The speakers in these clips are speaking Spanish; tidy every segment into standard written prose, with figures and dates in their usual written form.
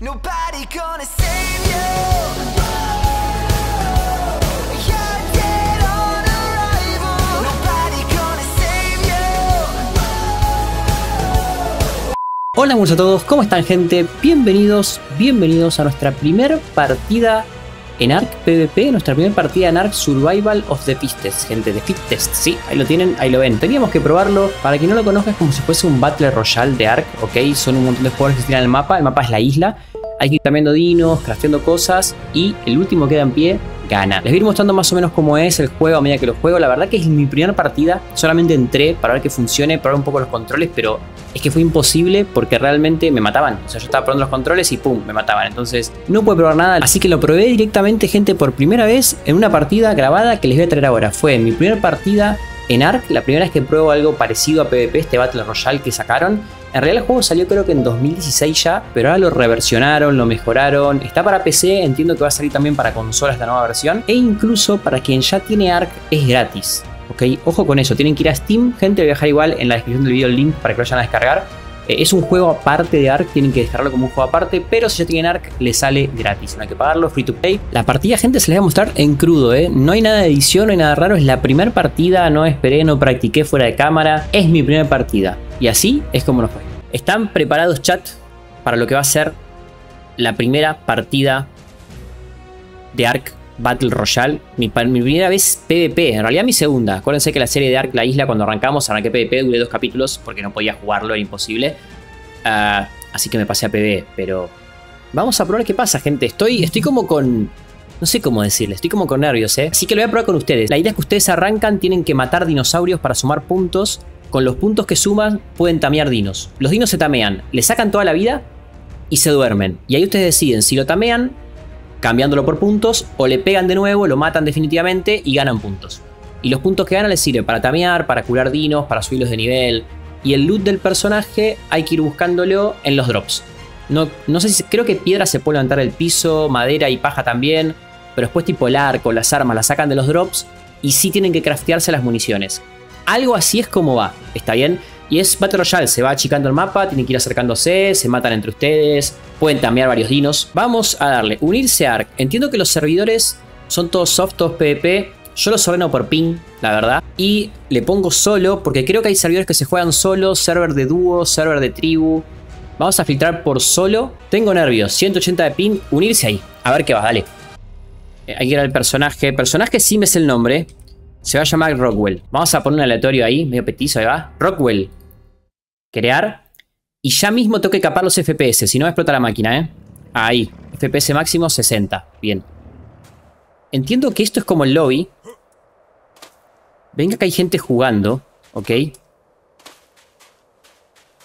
Nobody gonna save you. Hola, buenos a todos, ¿cómo están, gente? Bienvenidos a nuestra primer partida en ARK PvP, nuestra primera partida en ARK Survival of the Fittest, gente, de Fittest, sí, ahí lo tienen, ahí lo ven. Teníamos que probarlo, para quien no lo conozca es como si fuese un Battle Royale de ARK, ok, son un montón de jugadores que tiran el mapa es la isla, hay que ir cambiando dinos, crafteando cosas y el último queda en pie, gana. Les voy a ir mostrando más o menos cómo es el juego a medida que lo juego. La verdad que es mi primera partida, solamente entré para ver que funcione, probar un poco los controles, pero es que fue imposible porque realmente me mataban. O sea, yo estaba probando los controles y pum, me mataban. Entonces no pude probar nada, así que lo probé directamente, gente, por primera vez en una partida grabada que les voy a traer ahora. Fue mi primera partida en ARK, la primera vez que pruebo algo parecido a PvP, este Battle Royale que sacaron. En realidad el juego salió creo que en 2016 ya, pero ahora lo reversionaron, lo mejoraron. Está para PC, entiendo que va a salir también para consolas la nueva versión. E incluso para quien ya tiene ARK es gratis, ok, ojo con eso. Tienen que ir a Steam, gente, voy a dejar igual en la descripción del video el link para que lo vayan a descargar. Es un juego aparte de ARK, tienen que descargarlo como un juego aparte, pero si ya tienen ARK les sale gratis, no hay que pagarlo, free to play. La partida, gente, se les va a mostrar en crudo, no hay nada de edición, no hay nada raro, es la primera partida, no esperé, no practiqué fuera de cámara, es mi primera partida y así es como nos fue. ¿Están preparados, chat, para lo que va a ser la primera partida de ARK Battle Royale? Mi primera vez PvP, en realidad mi segunda. Acuérdense que la serie de ARK, la isla, cuando arrancamos, arranqué PvP, duré 2 capítulos porque no podía jugarlo, era imposible. Así que me pasé a PvE, pero vamos a probar qué pasa, gente. Estoy como con... no sé cómo decirle, estoy como con nervios, Así que lo voy a probar con ustedes. La idea es que ustedes arrancan, tienen que matar dinosaurios para sumar puntos. Con los puntos que suman pueden tamear dinos. Los dinos se tamean, le sacan toda la vida y se duermen. Y ahí ustedes deciden si lo tamean cambiándolo por puntos, o le pegan de nuevo, lo matan definitivamente y ganan puntos. Y los puntos que ganan les sirven para tamear, para curar dinos, para subirlos de nivel. Y el loot del personaje hay que ir buscándolo en los drops. No sé, si creo que piedra se puede levantar del piso, madera y paja también. Pero después tipo el arco, las armas las sacan de los drops y sí tienen que craftearse las municiones. Algo así es como va, ¿está bien? Y es Battle Royale, se va achicando el mapa, tienen que ir acercándose, se matan entre ustedes, pueden tamear varios dinos. Vamos a darle, unirse a ARK. Entiendo que los servidores son todos soft, todos PvP. Yo los ordeno por ping, la verdad. Y le pongo solo, porque creo que hay servidores que se juegan solo, server de dúo, server de tribu. Vamos a filtrar por solo. Tengo nervios, 180 de ping, unirse ahí. A ver qué va, dale. Hay que ir al personaje. Personaje sí me es el nombre. Se va a llamar Rockwell. Vamos a poner un aleatorio ahí, medio petizo, ahí va. Rockwell. Crear. Y ya mismo tengo que capar los FPS, si no explota la máquina, Ahí. FPS máximo 60. Bien. Entiendo que esto es como el lobby. Venga, que hay gente jugando, ok.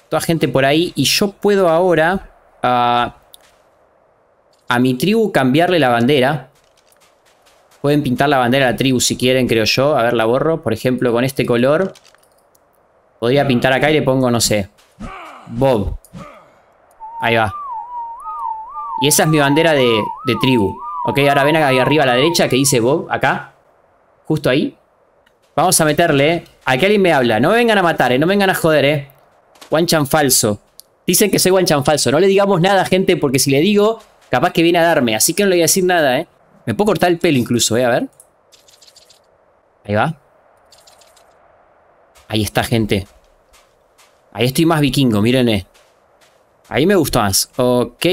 Toda gente por ahí. Y yo puedo ahora a mi tribu cambiarle la bandera. Pueden pintar la bandera a la tribu si quieren, creo yo. A ver, la borro. Por ejemplo, con este color. Podría pintar acá y le pongo, no sé, Bob. Ahí va. Y esa es mi bandera de tribu. Ok, ahora ven acá arriba a la derecha que dice Bob, acá. Justo ahí. Vamos a meterle, Aquí alguien me habla. No me vengan a matar, No me vengan a joder, Wanchan falso. Dicen que soy Wanchan falso. No le digamos nada, gente, porque si le digo, capaz que viene a darme. Así que no le voy a decir nada, Me puedo cortar el pelo incluso, a ver. Ahí va. Ahí está, gente. Ahí estoy más vikingo, mírenle. Ahí me gustó más. Ok.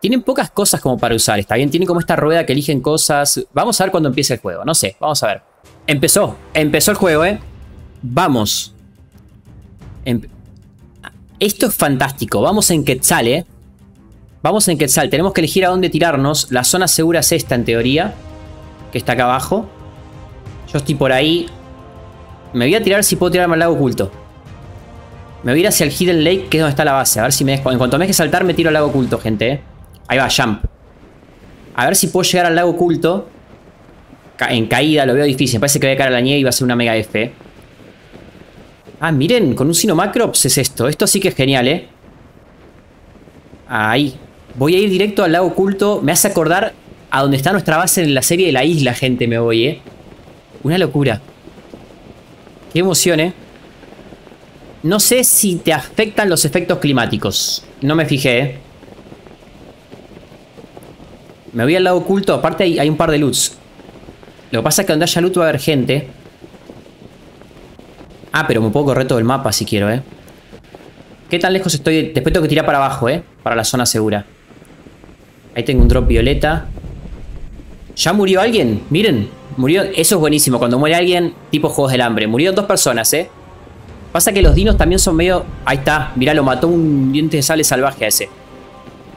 Tienen pocas cosas como para usar, está bien. Tienen como esta rueda que eligen cosas. Vamos a ver cuando empiece el juego, no sé. Vamos a ver. Empezó el juego, Vamos. Esto es fantástico. Vamos en Quetzal, Vamos en Quetzal, tenemos que elegir a dónde tirarnos. La zona segura es esta, en teoría, que está acá abajo. Yo estoy por ahí. Me voy a tirar, si puedo tirarme al lago oculto. Me voy a ir hacia el Hidden Lake, que es donde está la base. A ver si me dejo. En cuanto me deje saltar, me tiro al lago oculto, gente. Ahí va, jump. A ver si puedo llegar al lago oculto. En caída, lo veo difícil. Me parece que voy a caer a la nieve y va a ser una mega F. Ah, miren, con un sino macrops es esto. Esto sí que es genial, Ahí. Voy a ir directo al lago oculto. Me hace acordar a donde está nuestra base en la serie de la isla, gente, me voy, Una locura. Qué emoción, No sé si te afectan los efectos climáticos. No me fijé, Me voy al lado oculto. Aparte hay un par de loots. Lo que pasa es que donde haya loot va a haber gente. Ah, pero me puedo correr todo el mapa si quiero, ¿eh? ¿Qué tan lejos estoy? Después tengo que tirar para abajo, ¿eh? Para la zona segura. Ahí tengo un drop violeta. ¿Ya murió alguien? Miren. Murió. Eso es buenísimo. Cuando muere alguien, tipo Juegos del Hambre. Murieron dos personas, ¿eh? Pasa que los dinos también son medio... Ahí está. Mirá, lo mató un diente de sable salvaje a ese.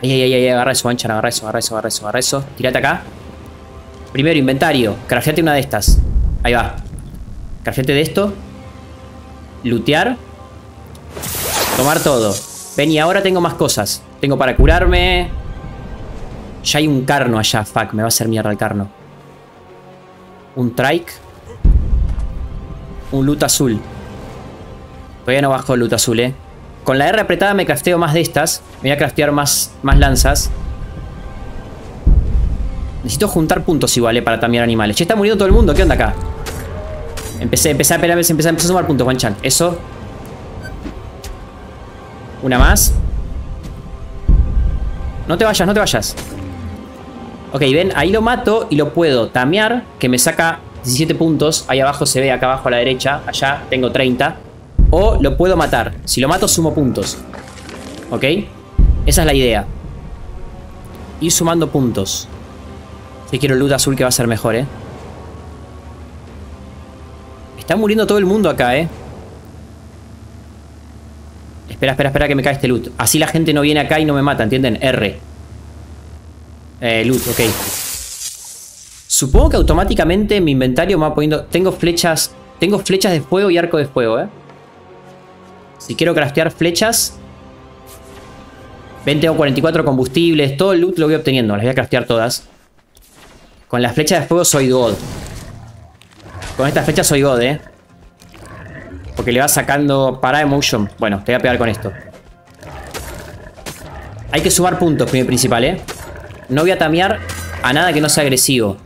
Ahí, ahí, ahí. Agarra eso, Manchan. Agarra eso, agarra eso, agarra eso, agarra eso. Tirate acá. Primero, inventario. Crafteate una de estas. Ahí va. Crafteate de esto. Lootear. Tomar todo. Ven, y ahora tengo más cosas. Tengo para curarme. Ya hay un carno allá. Fuck, me va a hacer mierda el carno. Un trike. Un loot azul. Todavía no bajo el loot azul, eh. Con la R apretada me crafteo más de estas. Me voy a craftear más lanzas. Necesito juntar puntos igual, para tamear animales. Ya está muriendo todo el mundo. ¿Qué onda acá? Empecé a pelear, empecé a sumar puntos, Wanchan. Eso. Una más. No te vayas, no te vayas. Ok, ven, ahí lo mato y lo puedo tamear, que me saca 17 puntos. Ahí abajo se ve, acá abajo a la derecha. Allá tengo 30. O lo puedo matar. Si lo mato, sumo puntos. Ok. Esa es la idea. Ir sumando puntos. Si quiero loot azul, que va a ser mejor, eh. Está muriendo todo el mundo acá, eh. Espera, espera, espera que me cae este loot. Así la gente no viene acá y no me mata, ¿entienden? R. Loot, ok. Supongo que automáticamente mi inventario me va poniendo... Tengo flechas de fuego y arco de fuego, eh. Si quiero craftear flechas... Ven, tengo 44 combustibles. Todo el loot lo voy obteniendo. Las voy a craftear todas. Con las flechas de fuego soy god. Con esta flecha soy god, eh. Porque le va sacando para emotion. Bueno, te voy a pegar con esto. Hay que sumar puntos, primer principal, eh. No voy a tamear a nada que no sea agresivo.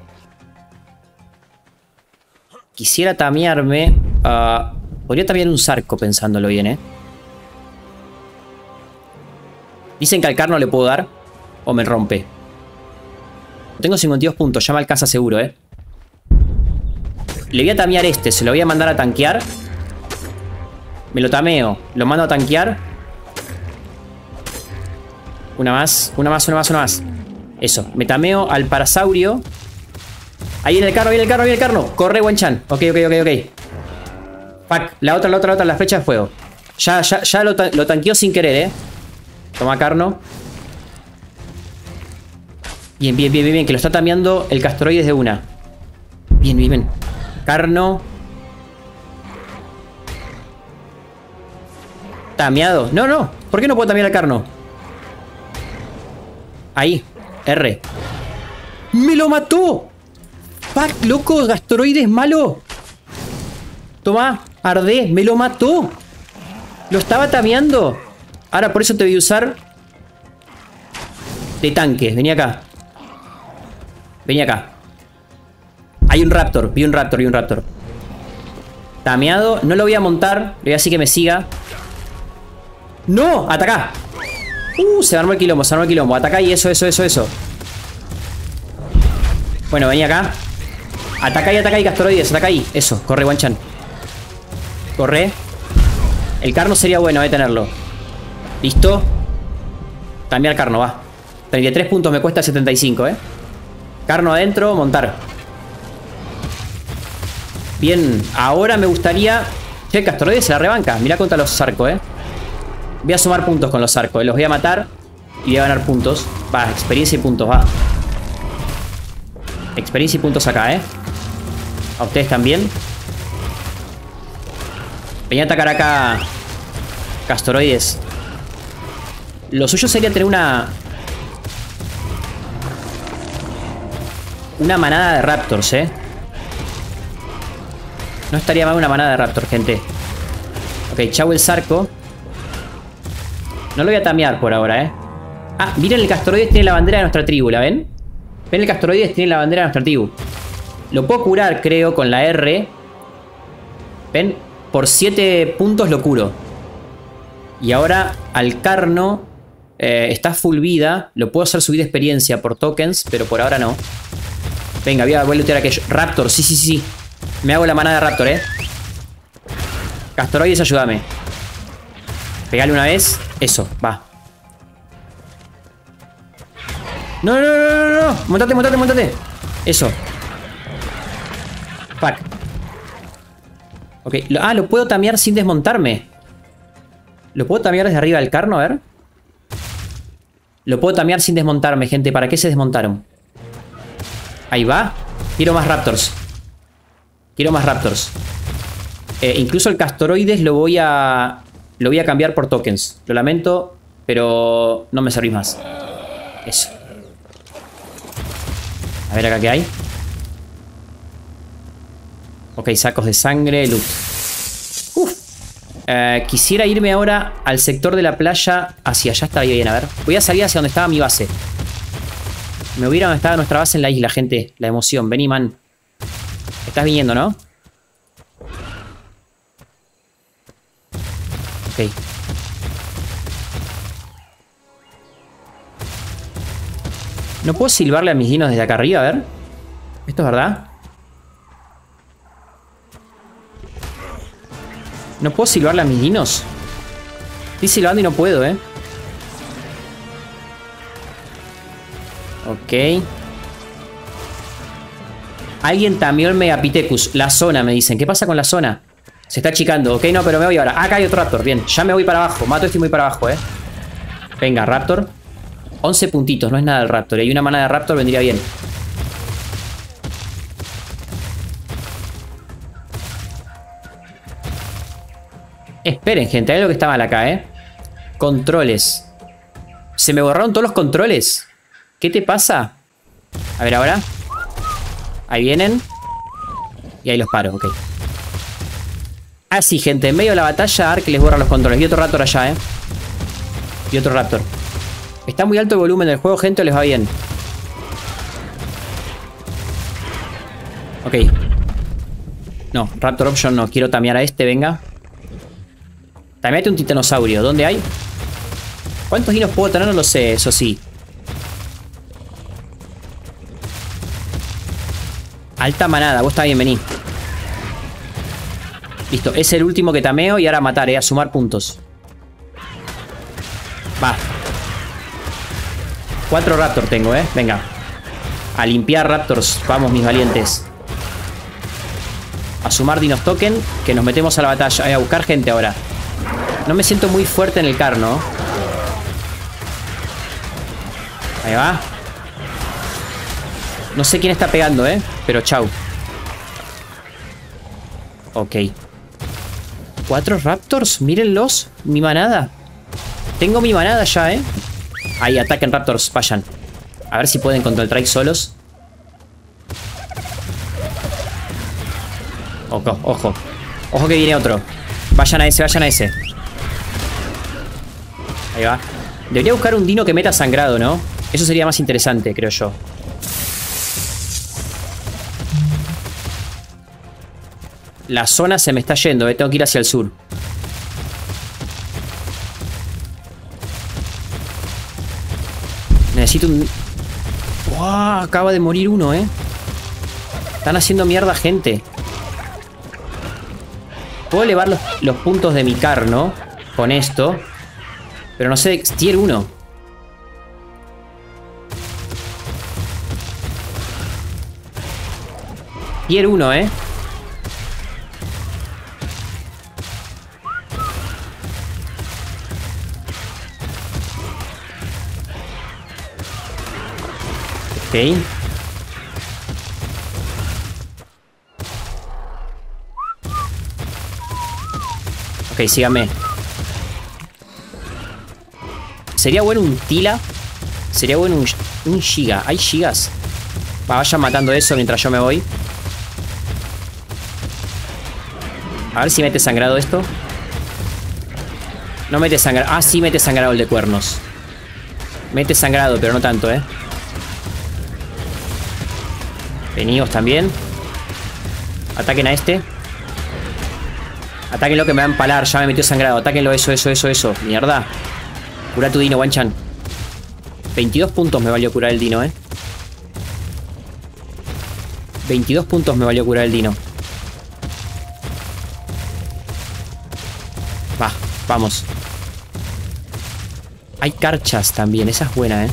Quisiera tamearme. Podría tamear un zarco pensándolo bien, eh. Dicen que al carno le puedo dar. O me rompe. Tengo 52 puntos, ya me alcanza seguro, eh. Le voy a tamear este, se lo voy a mandar a tanquear. Me lo tameo, lo mando a tanquear. Una más, una más, una más, una más. Eso, me tameo al parasaurio. Ahí viene el carro, viene el carro, viene el carro. Corre, Wanchan. Ok, ok, ok, ok. Fuck, la otra, la otra, la otra, la flecha de fuego. Ya lo tanqueo sin querer, eh. Toma, carno. Bien, bien, bien, bien, bien. Que lo está tameando el castoroides de una. Bien, bien, bien. Carno. Tameado. No, no. ¿Por qué no puedo tamear al carno? Ahí. R. ¡Me lo mató! ¡Fuck, loco! ¡Castoroides malo! Tomá. Ardé. ¡Me lo mató! Lo estaba tameando. Ahora por eso te voy a usar de tanque. Vení acá. Vení acá. Hay un raptor. Vi un raptor, vi un raptor. Tameado. No lo voy a montar. Le voy a decir que me siga. ¡No! ¡Atacá! Se armó el quilombo, se armó el quilombo. Atacá y eso, eso, eso, eso. Bueno, vení acá. Atacá y castoroides, atacá ahí. Eso, corre, Wanchan. Corre. El carno sería bueno, tenerlo. Listo. Cambiar carno, va. 33 puntos me cuesta, 75, eh. Carno adentro, montar. Bien, ahora me gustaría... Che, el castoroides se la rebanca. Mirá contra los zarcos, eh. Voy a sumar puntos con los arcos, los voy a matar y voy a ganar puntos. Va, experiencia y puntos, va. Experiencia y puntos acá, eh. A ustedes también. Venía a atacar acá, castoroides. Lo suyo sería tener una manada de raptors, eh. No estaría mal una manada de raptors, gente. Ok, chau el zarco. No lo voy a tamear por ahora, eh. Ah, miren, el castoroides tiene la bandera de nuestra tribu, ¿la ven? Ven, el castoroides tiene la bandera de nuestra tribu. Lo puedo curar, creo, con la R. Ven, por 7 puntos lo curo. Y ahora al carno Está full vida. Lo puedo hacer subir experiencia por tokens, pero por ahora no. Venga, voy a lootear aquello. Raptor, sí. Me hago la manada de Raptor, Castoroides, ayúdame. Pegale una vez. Eso, va. No. Montate. Eso. Fuck. Ok. Ah, lo puedo tamear sin desmontarme. ¿Lo puedo tamear desde arriba del carno? A ver. Lo puedo tamear sin desmontarme, gente. ¿Para qué se desmontaron? Ahí va. Quiero más Raptors. Incluso el Castoroides lo voy a... cambiar por tokens. Lo lamento, pero no me servís más. Eso. A ver acá qué hay. Ok, sacos de sangre, loot. Quisiera irme ahora al sector de la playa. Hacia allá está bien, a ver. Voy a salir hacia donde estaba mi base. Me hubiera donde estaba nuestra base en la isla, gente. La emoción, vení, man. Estás viniendo, ¿no? Ok. ¿No puedo silbarle a mis dinos desde acá arriba? A ver. ¿Esto es verdad? ¿No puedo silbarle a mis dinos? Estoy silbando y no puedo, Ok. Alguien tameó el Megapithecus. La zona, me dicen. ¿Qué pasa con la zona? Se está achicando. Ok, no, pero me voy ahora. Acá hay otro Raptor. Bien, ya me voy para abajo. Mato este y me voy para abajo, Venga, Raptor. 11 puntitos. No es nada el Raptor. Y una manada de Raptor vendría bien. Esperen, gente. Hay algo que está mal acá, Controles. Se me borraron todos los controles. ¿Qué te pasa? A ver ahora. Ahí vienen. Y ahí los paro, ok. Ah, sí, gente. En medio de la batalla, Ark les borra los controles. Y otro Raptor allá, Y otro Raptor. Está muy alto el volumen del juego, gente. ¿O les va bien? Ok. No, Raptor Option no. Quiero tamear a este, venga. Tameate un titanosaurio. ¿Dónde hay? ¿Cuántos hilos puedo tener? No lo sé, eso sí. Alta manada. Vos está bien, vení. Listo, es el último que tameo y ahora matar, a sumar puntos. Va. 4 Raptor tengo, Venga. A limpiar Raptors. Vamos, mis valientes. A sumar dinos token, que nos metemos a la batalla. A buscar gente ahora. No me siento muy fuerte en el carno. Ahí va. No sé quién está pegando, Pero chau. Ok. 4 Raptors, mírenlos. Mi manada. Tengo mi manada ya, Ahí, ataquen Raptors, vayan. A ver si pueden contra el trike solos. Ojo, ojo. Ojo que viene otro. Vayan a ese, Ahí va. Debería buscar un dino que meta sangrado, ¿no? Eso sería más interesante, creo yo. La zona se me está yendo, tengo que ir hacia el sur. Necesito un... ¡Wow! Acaba de morir uno, Están haciendo mierda, gente. Puedo elevar los puntos de mi carno con esto. Pero no sé, tier 1. Tier 1, Okay. Ok, síganme. Sería bueno un Tila. Sería bueno un Giga. ¿Hay Gigas? Vayan matando eso mientras yo me voy. A ver si mete sangrado esto. No mete sangrado. Ah, sí mete sangrado el de cuernos. Mete sangrado, pero no tanto, Venidos también. Ataquen a este. Atáquenlo que me va a empalar. Ya me metió sangrado. Atáquenlo, eso. Mierda. Cura tu dino, Wanchan. 22 puntos me valió curar el dino, ¿eh? 22 puntos me valió curar el dino. Va, vamos. Hay carchas también, esa es buena, ¿eh?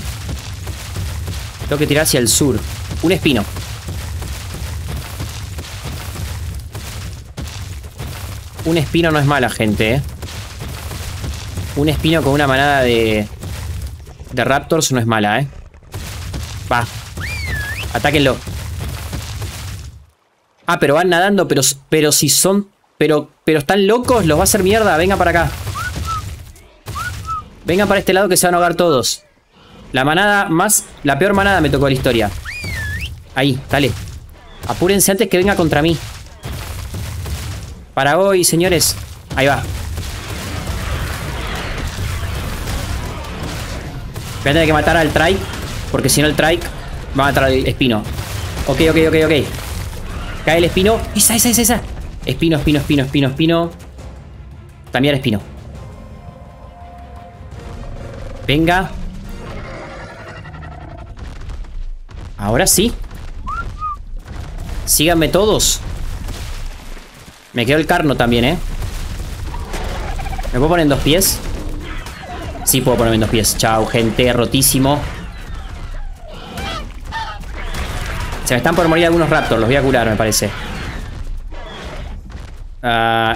Tengo que tirar hacia el sur. Un espino. Un espino no es mala, gente, ¿eh? Un espino con una manada de raptors no es mala, ¿eh? Va. Atáquenlo. Ah, pero van nadando, pero si son... Pero están locos, los va a hacer mierda. Venga para acá. Vengan para este lado que se van a ahogar todos. La manada más... La peor manada me tocó la historia. Ahí, dale. Apúrense antes que venga contra mí. Para hoy, señores. Ahí va. Voy a tener que matar al trike, porque si no el trike va a matar al espino. Ok. Cae el espino. Esa. Espino. También el espino. Venga. Ahora sí. Síganme todos. Me quedó el carno también, ¿eh? ¿Me puedo poner en dos pies? Sí, puedo ponerme en dos pies. Chao, gente. Rotísimo. Se me están por morir algunos raptors. Los voy a curar, me parece.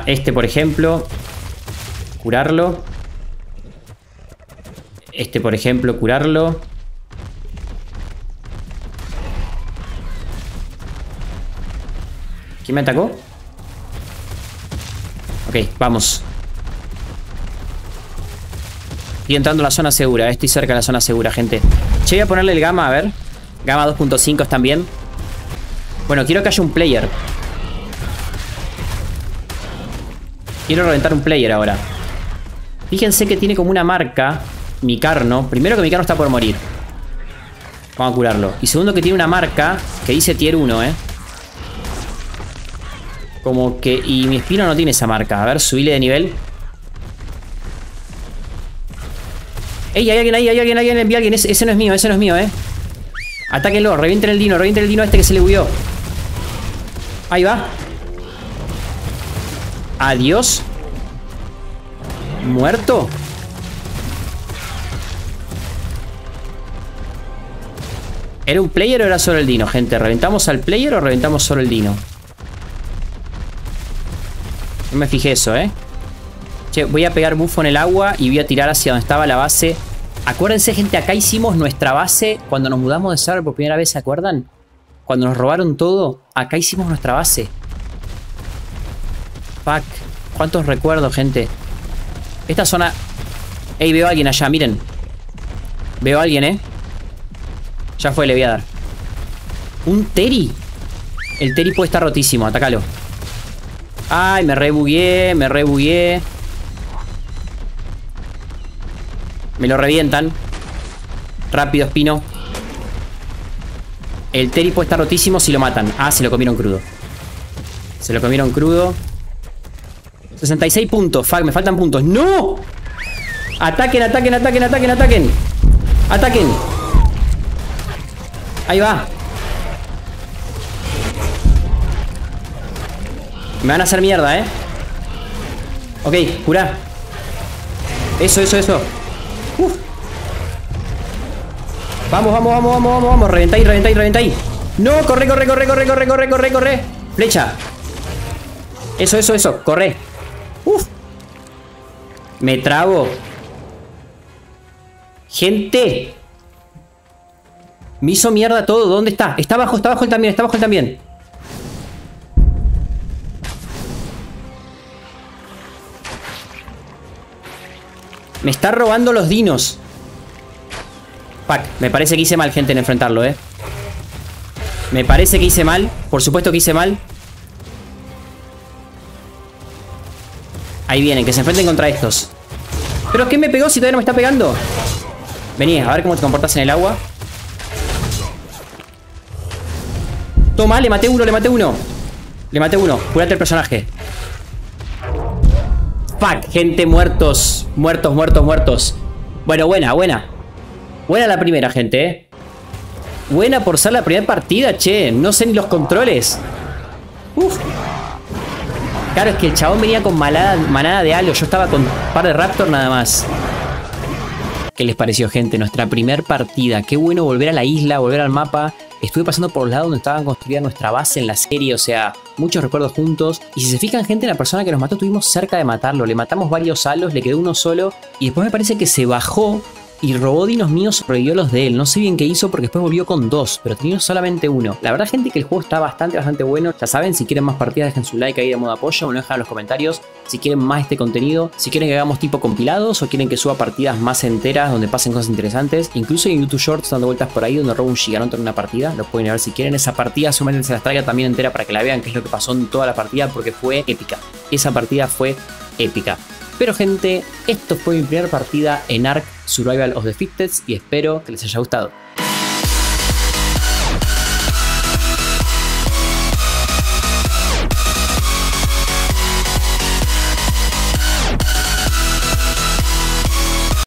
Este, por ejemplo. Curarlo. Este, por ejemplo, curarlo. ¿Quién me atacó? Ok, vamos. Estoy entrando a la zona segura. Estoy cerca de la zona segura, gente. Che, voy a ponerle el gamma, a ver. Gamma 2.5 están bien. Bueno, quiero que haya un player. Quiero reventar un player ahora. Fíjense que tiene como una marca mi carno. Primero que mi carno está por morir. Vamos a curarlo. Y segundo que tiene una marca que dice tier 1, ¿eh? Como que... Y mi espino no tiene esa marca. A ver, subile de nivel. ¡Ey! Hay alguien ahí, hay alguien. Ese no es mío, ¿eh? Atáquenlo, revienten el dino este que se le huyó. Ahí va. Adiós. Muerto. ¿Era un player o era solo el dino, gente? ¿Reventamos al player o reventamos solo el dino? No me fijé eso, ¿eh? Che, voy a pegar bufo en el agua y voy a tirar hacia donde estaba la base. Acuérdense, gente, acá hicimos nuestra base cuando nos mudamos de server por primera vez, ¿se acuerdan? Cuando nos robaron todo, acá hicimos nuestra base. Fuck. ¿Cuántos recuerdos, gente? Esta zona... Ey, veo a alguien allá, miren. Veo a alguien, ¿eh? Ya fue, le voy a dar. ¿Un Teri? El Teri puede estar rotísimo, atácalo. Ay, me rebugué. Me lo revientan. Rápido, espino. El Teri puede estar rotísimo si lo matan. Ah, se lo comieron crudo. 66 puntos. Fuck, me faltan puntos. ¡No! Ataquen. Ahí va. Me van a hacer mierda, ¿eh? Ok, curá. Eso. Uf. Vamos. Reventáis. No, corre. Flecha. Eso. Corre. Uf. Me trabo. Gente. Me hizo mierda todo. ¿Dónde está? Está abajo él también. Me está robando los dinos. Fuck, me parece que hice mal, gente, en enfrentarlo, ¿eh? Me parece que hice mal. Por supuesto que hice mal. Ahí vienen, que se enfrenten contra estos. ¿Pero qué me pegó si todavía no me está pegando? Vení, a ver cómo te comportas en el agua. Toma, le maté uno. Curate el personaje. Fuck, gente, muertos. Bueno, buena. Buena la primera, gente, ¿eh? Buena por ser la primera partida, che. No sé ni los controles. Uf. Claro, es que el chabón venía con manada de halo. Yo estaba con un par de raptor nada más. ¿Qué les pareció, gente? Nuestra primer partida. Qué bueno volver a la isla, volver al mapa. Estuve pasando por los lados donde estaban construida nuestra base en la serie. O sea, muchos recuerdos juntos. Y si se fijan, gente, la persona que nos mató estuvimos cerca de matarlo. Le matamos varios halos, le quedó uno solo. Y después me parece que se bajó y robó dinos míos, sobrevivió los de él. No sé bien qué hizo porque después volvió con dos, pero teníamos solamente uno. La verdad, gente, que el juego está bastante bueno. Ya saben, si quieren más partidas, dejen su like ahí de modo apoyo. O no, dejan en los comentarios si quieren más este contenido. Si quieren que hagamos tipo compilados o quieren que suba partidas más enteras donde pasen cosas interesantes. Incluso en YouTube Shorts dando vueltas por ahí donde robo un gigante en una partida. Lo pueden ver si quieren. Esa partida seguramente se las traiga también entera para que la vean qué es lo que pasó en toda la partida, porque fue épica. Esa partida fue épica. Pero, gente, esto fue mi primera partida en ARK Survival of the Fittest y espero que les haya gustado.